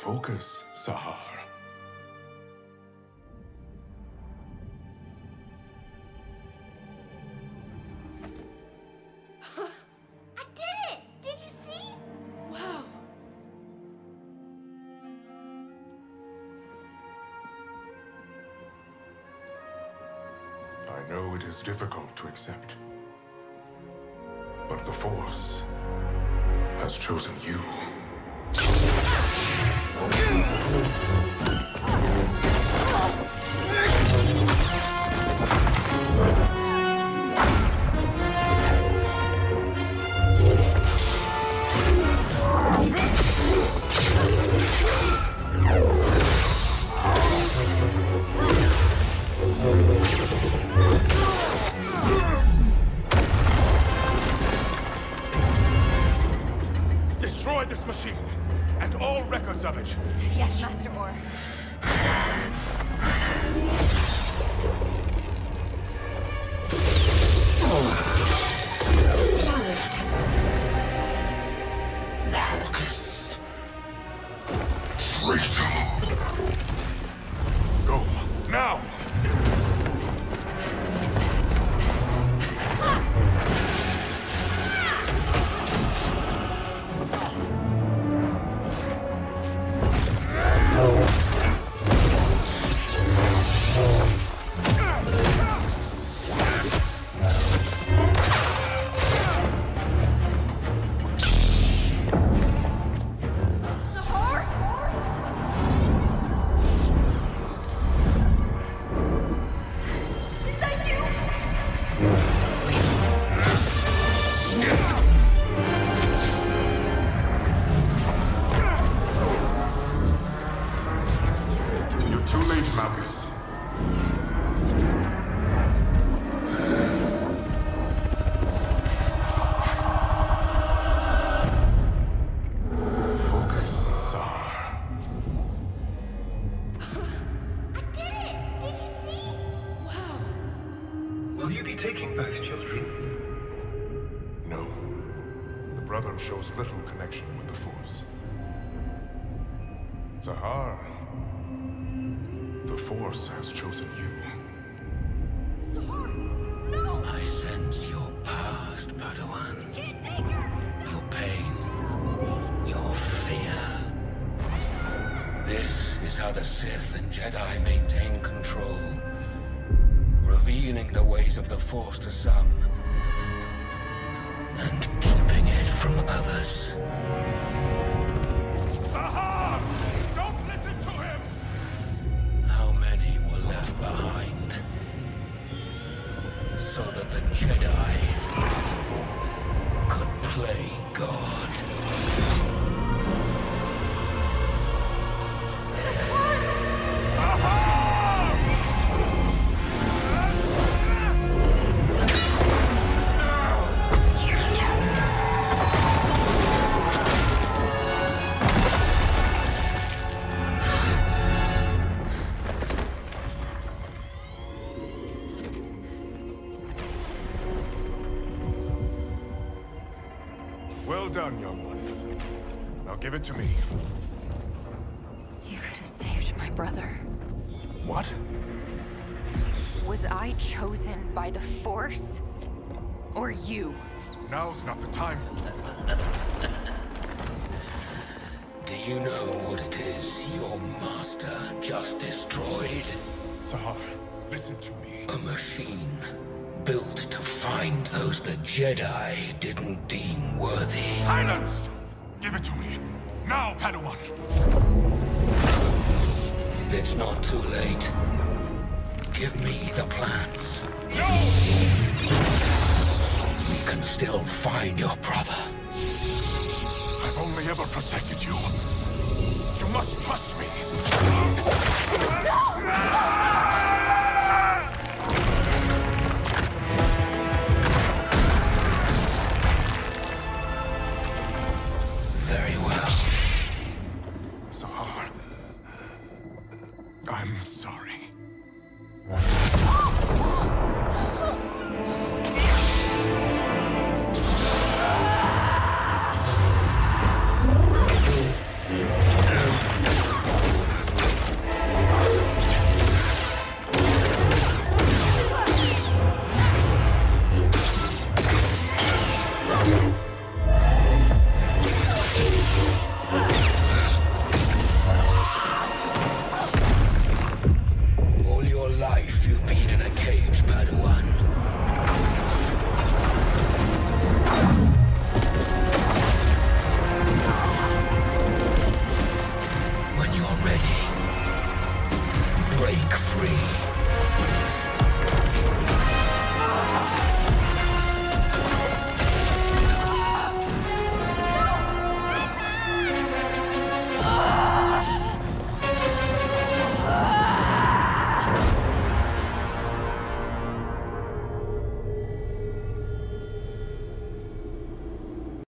Focus, Sahar. I know it is difficult to accept, but the Force has chosen you. Destroy this machine, and all records of it. Yes, Master Moore. Malchus. Traitor. Go, now! Malchus. Focus, Sahar. I did it! Did you see? Wow. Will you be taking both children? No. The brother shows little connection with the Force. Sahar. The Force has chosen you. Sahar, no! I sense your past, Padawan. You can't take her! No. Your pain. Your fear. This is how the Sith and Jedi maintain control. Revealing the ways of the Force to some. And keeping it from others. Sahar! Don't listen to him! Many were left behind, so that the Jedi could play God. Well done, young one. Now give it to me. You could have saved my brother. What? Was I chosen by the Force? Or you? Now's not the time. Do you know what it is your master just destroyed? Sahar, listen to me. A machine. Built to find those the Jedi didn't deem worthy. Silence! Give it to me. Now, Padawan! It's not too late. Give me the plans. No! We can still find your brother. I've only ever protected you. You must trust me. No! I'm sorry. you've been in a cage, Padawan. When you're ready, break free.